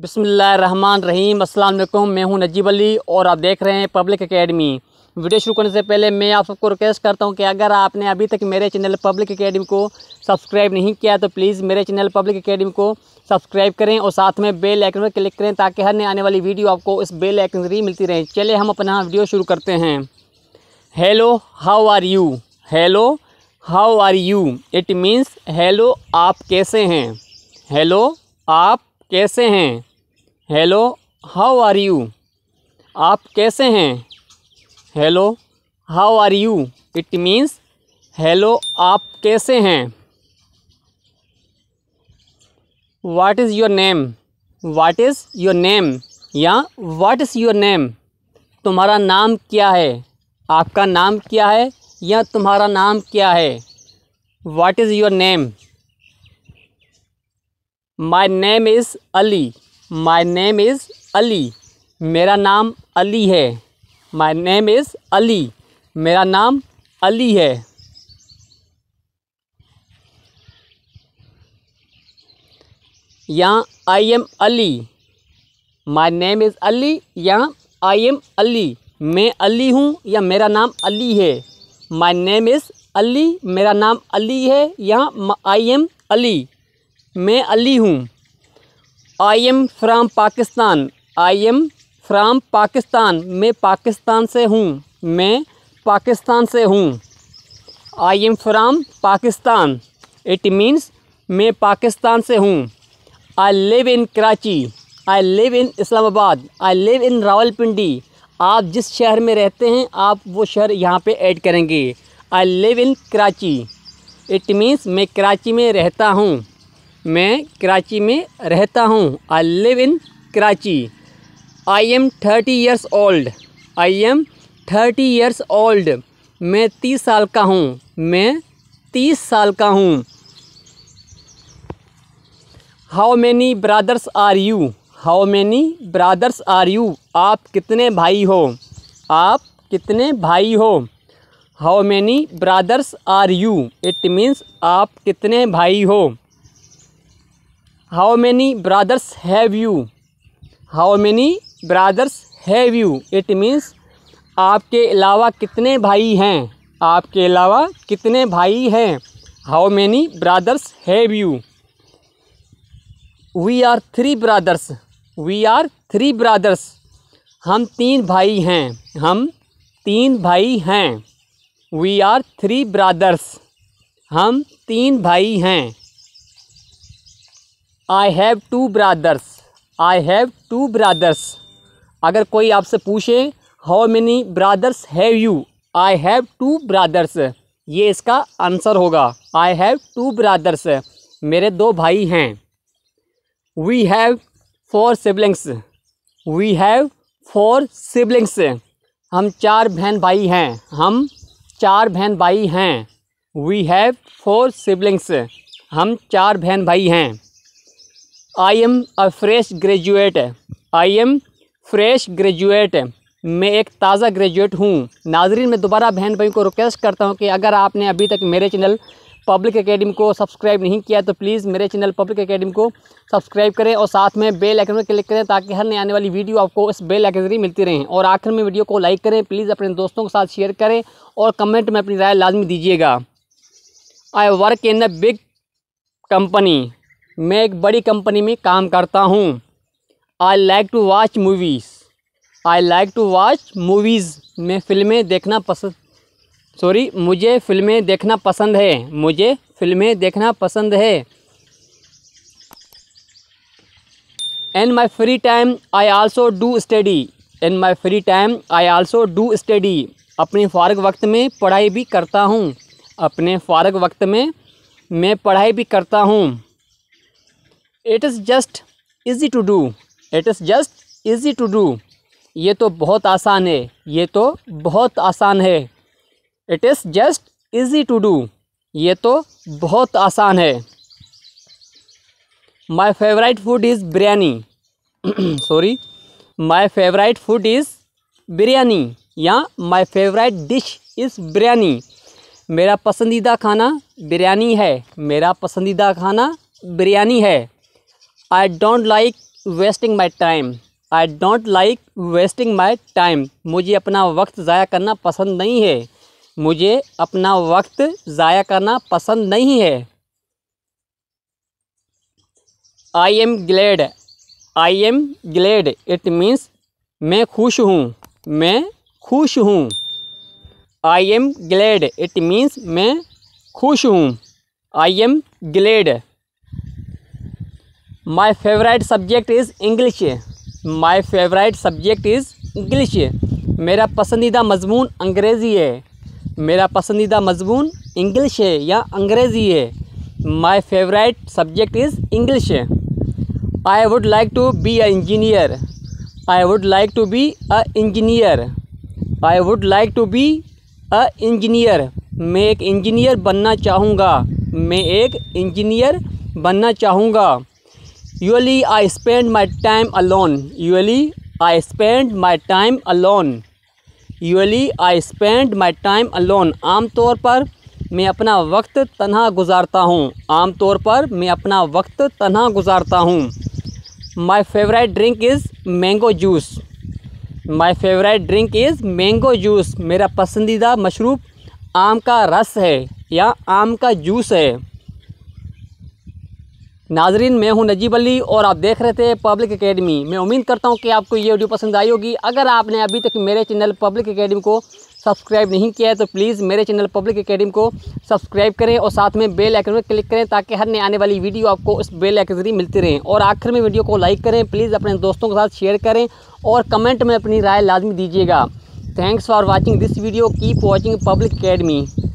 बिस्मिल्लाहिर्रहमानिर्रहीम, अस्सलाम वालेकुम। मैं हूं नजीब अली और आप देख रहे हैं पब्लिक एकेडमी। वीडियो शुरू करने से पहले मैं आप सबको रिक्वेस्ट करता हूं कि अगर आपने अभी तक मेरे चैनल पब्लिक एकेडमी को सब्सक्राइब नहीं किया तो प्लीज़ मेरे चैनल पब्लिक एकेडमी को सब्सक्राइब करें और साथ में बेल आइकन पर क्लिक करें ताकि हर नई आने वाली वीडियो आपको इस बेल आइकन से ही मिलती रहे। चलिए हम अपना वीडियो शुरू करते हैं। Hello how are you, hello how are you, it means hello आप कैसे हैं, हेलो आप कैसे हैं, हेलो हाउ आर यू आप कैसे हैं, hello how are you it means hello आप कैसे हैं। What is your name, what is your name या व्हाट इज़ योर नेम, तुम्हारा नाम क्या है, आपका नाम क्या है या तुम्हारा नाम क्या है। What is your name, my name is Ali, my name is Ali, मेरा नाम अली है, माय नेम इज़ अली, मेरा नाम अली है। या I am Ali, my name is Ali या आई एम अली, मैं अली हूँ या मेरा नाम अली है। माय नेम इज़ अली, मेरा नाम अली है या आई एम अली, मैं अली हूँ। I am from Pakistan, I am from Pakistan, मैं पाकिस्तान से हूँ, मैं पाकिस्तान से हूँ। I am from Pakistan, it means मैं पाकिस्तान से हूँ। I live in Karachi, I live in Islamabad, I live in Rawalpindi, आप जिस शहर में रहते हैं आप वो शहर यहाँ पे ऐड करेंगे। I live in Karachi, it means मैं कराची में रहता हूँ, मैं कराची में रहता हूँ। I live in Karachi. I am 30 years old, I am 30 years old, मैं 30 साल का हूँ, मैं 30 साल का हूँ। How many brothers are you, how many brothers are you, आप कितने भाई हो, आप कितने भाई हो। How many brothers are you, it means आप कितने भाई हो। How many brothers have you, how many brothers have you, it means आपके अलावा कितने भाई हैं, आपके अलावा कितने भाई हैं। How many brothers have you. We are three brothers, we are three brothers, हम तीन भाई हैं, हम तीन भाई हैं। वी आर थ्री ब्रदर्स, हम तीन भाई हैं। I have two brothers, I have two brothers, अगर कोई आपसे पूछे how many brothers have you, I have two brothers, ये इसका आंसर होगा। आई हैव टू ब्रदर्स, मेरे दो भाई हैं। We have four siblings, we have four siblings, हम चार बहन भाई हैं, हम चार बहन भाई हैं। वी हैव फोर सिबलिंग्स, हम चार बहन भाई हैं। I am a fresh graduate, I am fresh graduate, मैं एक ताज़ा ग्रेजुएट हूँ। नाजरीन, मैं दोबारा बहन भाई को रिक्वेस्ट करता हूँ कि अगर आपने अभी तक मेरे चैनल पब्लिक एकेडमी को सब्सक्राइब नहीं किया तो प्लीज़ मेरे चैनल पब्लिक एकेडमी को सब्सक्राइब करें और साथ में बेल आइकन पर क्लिक करें ताकि हर नई आने वाली वीडियो आपको इस बेल आइकन से मिलती रहें। और आखिर में वीडियो को लाइक करें, प्लीज़ अपने दोस्तों के साथ शेयर करें और कमेंट में अपनी राय लाजमी दीजिएगा। I work in a big company, मैं एक बड़ी कंपनी में काम करता हूँ। I like to watch movies, I like to watch movies, मैं फ़िल्में देखना पसंद मुझे फ़िल्में देखना पसंद है, मुझे फ़िल्में देखना पसंद है। In my free time I also do study, in my free time I also do study, अपने फारग वक्त में पढ़ाई भी करता हूँ, अपने फारग वक्त में मैं पढ़ाई भी करता हूँ। It is just easy to do, it is just easy to do, ये तो बहुत आसान है, ये तो बहुत आसान है। It is just easy to do, ये तो बहुत आसान है। My favourite food is biryani, sorry, my favourite food is biryani या my favourite dish is biryani, मेरा पसंदीदा खाना बिरयानी है, मेरा पसंदीदा खाना बिरयानी है। I don't like wasting my time. I don't like wasting my time. मुझे अपना वक्त ज़ाया करना पसंद नहीं है. मुझे अपना वक्त ज़ाया करना पसंद नहीं है. I am glad. I am glad. It means मैं खुश हूँ. मैं खुश हूँ. I am glad. It means मैं खुश हूँ. I am glad. My favorite subject is English. My favorite subject is English. मेरा पसंदीदा मजमून अंग्रेज़ी है. मेरा पसंदीदा मजमून इंग्लिश है या अंग्रेज़ी है. My favorite subject is English. I would like to be an engineer. I would like to be an engineer. I would like to be an engineer. मैं एक इंजीनियर बनना चाहूँगा. मैं एक इंजीनियर बनना चाहूँगा. Usually I spend my time alone. Usually I spend my time alone. Usually I spend my time alone. आमतौर पर मैं अपना वक्त तन्हा गुजारता हूँ. आमतौर पर मैं अपना वक्त तन्हा गुजारता हूँ. My favorite drink is mango juice. My favorite drink is mango juice. मेरा पसंदीदा मशरूब आम का रस है या आम का जूस है. नाजरीन, मैं हूं नजीब अली और आप देख रहे थे पब्लिक एकेडमी. मैं उम्मीद करता हूं कि आपको ये वीडियो पसंद आई होगी. अगर आपने अभी तक मेरे चैनल पब्लिक एकेडमी को सब्सक्राइब नहीं किया है तो प्लीज़ मेरे चैनल पब्लिक एकेडमी को सब्सक्राइब करें और साथ में बेल आइकन पर क्लिक करें ताकि हर नई आने वाली वीडियो आपको उस बेल आइकन के जरिए मिलती रहें. और आखिर में वीडियो को लाइक करें, प्लीज़ अपने दोस्तों के साथ शेयर करें और कमेंट में अपनी राय लाजमी दीजिएगा. Thanks for watching this video. Keep watching public academy.